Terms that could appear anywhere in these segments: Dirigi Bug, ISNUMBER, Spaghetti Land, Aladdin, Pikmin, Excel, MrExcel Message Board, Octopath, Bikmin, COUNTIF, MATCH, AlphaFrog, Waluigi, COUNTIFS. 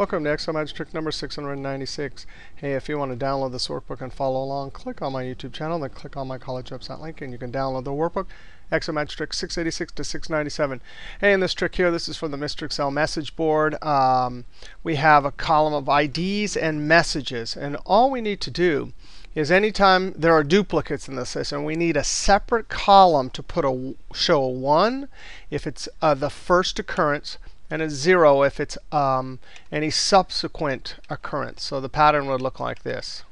Welcome to Excel Magic Trick number 696. Hey, if you want to download this workbook and follow along, click on my YouTube channel, then click on my college website link, and you can download the workbook. Excel Magic Trick 686 to 697. Hey, in this trick here, this is from the MrExcel Message Board. We have a column of IDs and messages, and all we need to do is anytime there are duplicates in the system, we need a separate column to put show a 1 if it's the first occurrence, and a 0 if it's any subsequent occurrence. So the pattern would look like this.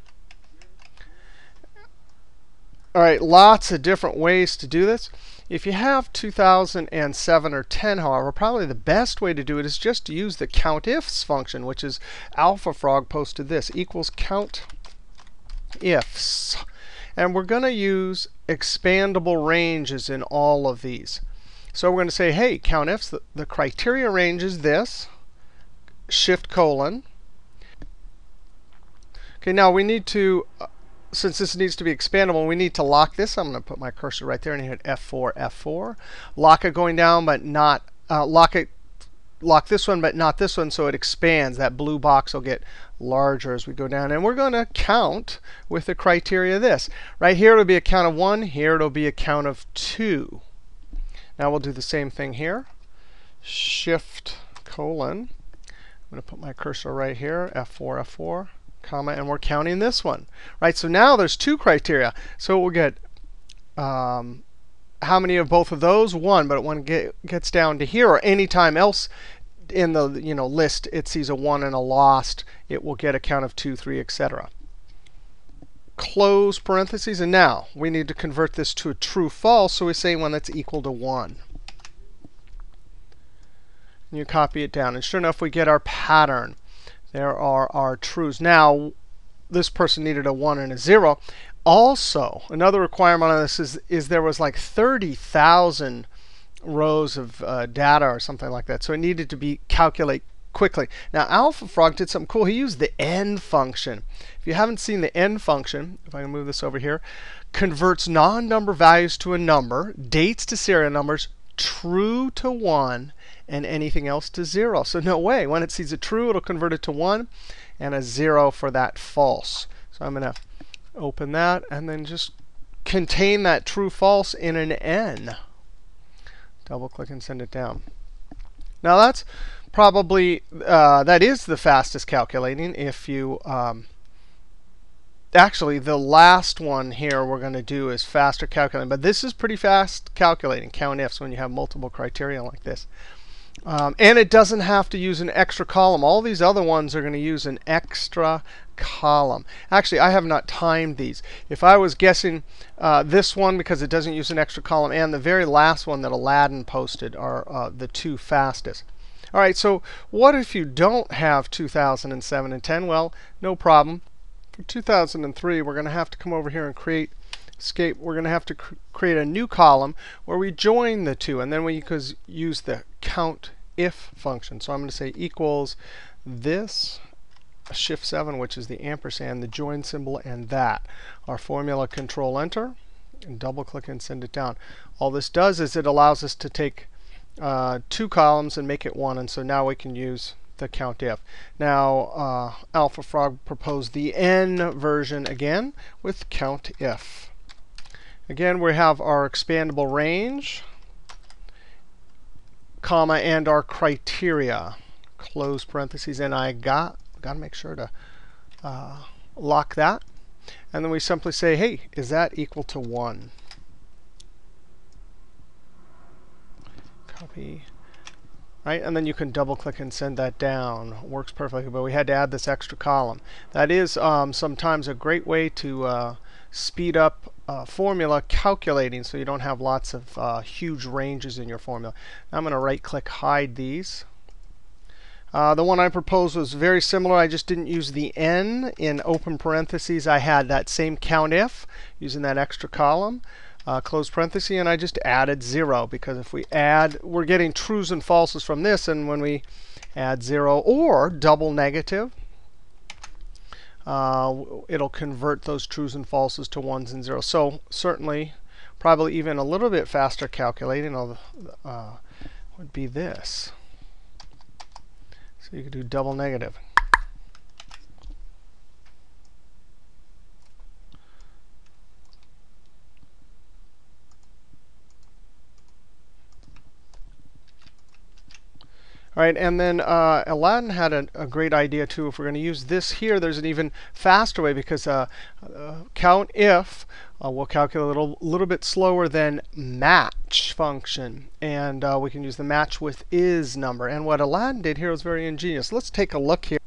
All right, lots of different ways to do this. If you have 2007 or 10, however, probably the best way to do it is just to use the COUNTIFs function, which is AlphaFrog posted this, equals COUNTIFs. And we're going to use expandable ranges in all of these. So we're going to say, hey, COUNTIFs, the criteria range is this, Shift:. OK, now we need to, since this needs to be expandable, we need to lock this. I'm going to put my cursor right there and hit F4, F4. Lock it going down, but not lock this one, but not this one, so it expands. That blue box will get larger as we go down. And we're going to count with the criteria this. Right here, it'll be a count of 1. Here, it'll be a count of 2. Now we'll do the same thing here. Shift:. I'm going to put my cursor right here, F4, F4. Comma, and we're counting this one, right? So now there's two criteria. So we'll get how many of both of those? 1, but when it gets down to here, or any time else in the list, it sees a 1 and a lost, it will get a count of 2, 3, etc. Close parentheses, and now we need to convert this to a true false. So we say when that's equal to 1. And you copy it down, and sure enough, we get our pattern. There are our trues. Now, this person needed a 1 and a 0. Also, another requirement on this is there was like 30,000 rows of data or something like that. So it needed to be calculated quickly. Now, AlphaFrog did something cool. He used the end function. If you haven't seen the end function, if I can move this over here, converts non-number values to a number, dates to serial numbers, true to 1, and anything else to 0. So no way. When it sees a true, it'll convert it to 1 and a 0 for that false. So I'm going to open that and then just contain that true false in an N. Double click and send it down. Now that's probably, that is the fastest calculating. If you actually, the last one here we're going to do is faster calculating. But this is pretty fast calculating, COUNTIFs, when you have multiple criteria like this. And it doesn't have to use an extra column. All these other ones are going to use an extra column. Actually, I have not timed these. If I was guessing this one, because it doesn't use an extra column, and the very last one that Aladdin posted are the two fastest. All right, so what if you don't have 2007 and 10? Well, no problem. For 2003, we're going to have to come over here and create escape. We're going to have to create a new column where we join the two. And then we could use the COUNTIF function. So I'm going to say equals this, Shift:, which is the ampersand, the join symbol, and that. Our formula, Control-Enter, and double click and send it down. All this does is it allows us to take two columns and make it 1. And so now we can use the COUNTIF. Now AlphaFrog proposed the N version again with COUNTIF. Again, we have our expandable range, comma, and our criteria. Close parentheses, and I got to make sure to lock that. And then we simply say, hey, is that equal to 1? Copy. Right? And then you can double click and send that down. Works perfectly, but we had to add this extra column. That is sometimes a great way to speed up formula calculating, so you don't have lots of huge ranges in your formula. Now I'm going to right-click, hide these. The one I proposed was very similar. I just didn't use the N in open parentheses. I had that same COUNTIF using that extra column. Close parenthesis, and I just added 0, because if we add, we're getting trues and falses from this, and when we add 0 or double negative, it'll convert those trues and falses to 1s and 0s. So certainly, probably even a little bit faster calculating would be this. So you could do double negative. All right, and then Aladdin had a great idea too. If we're going to use this here, there's an even faster way, because COUNTIF will calculate a little bit slower than MATCH function. And we can use the MATCH with ISNUMBER. And what Aladdin did here was very ingenious. Let's take a look here.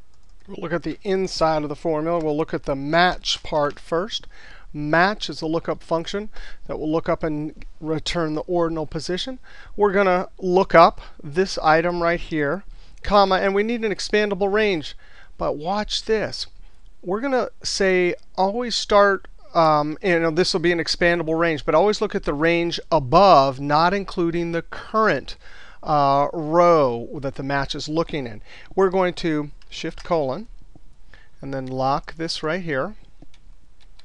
We'll look at the inside of the formula. We'll look at the MATCH part first. MATCH is a lookup function that will look up and return the ordinal position. We're going to look up this item right here, comma, and we need an expandable range. But watch this. We're going to say always start, this will be an expandable range, but always look at the range above, not including the current row that the match is looking in. We're going to shift colon and then lock this right here.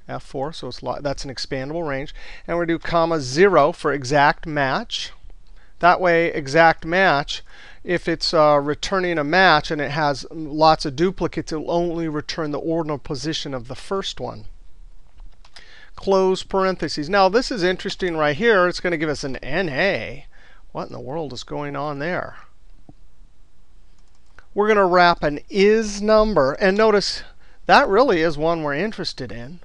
F4, so it's that's an expandable range. And we're going to do comma 0 for exact match. That way, exact match, if it's returning a match and it has lots of duplicates, it'll only return the ordinal position of the first one. Close parentheses. Now, this is interesting right here. It's going to give us an NA. What in the world is going on there? We're going to wrap an ISNUMBER. And notice, that really is one we're interested in.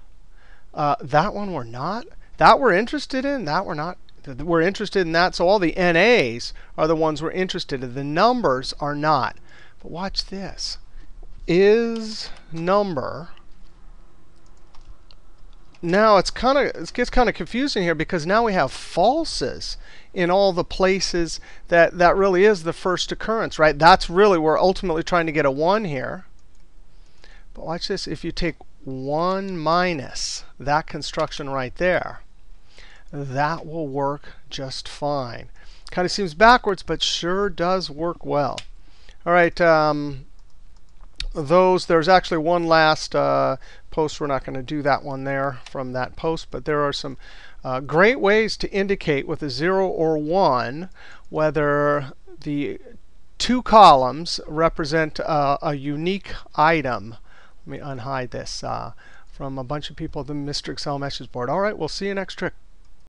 That one we're not. That we're interested in. That we're not. We're interested in that. So all the NAs are the ones we're interested in. The numbers are not. But watch this. ISNUMBER. Now it gets kind of confusing here, because now we have falses in all the places that really is the first occurrence, right? That's really, we're ultimately trying to get a 1 here. But watch this. If you take 1 minus that construction right there, that will work just fine. Kind of seems backwards, but sure does work well. All right, there's actually one last post. We're not going to do that one there from that post, but there are some great ways to indicate with a 0 or 1 whether the two columns represent a unique item. Let me unhide this from a bunch of people at the MrExcel Message Board. All right, we'll see you next trick.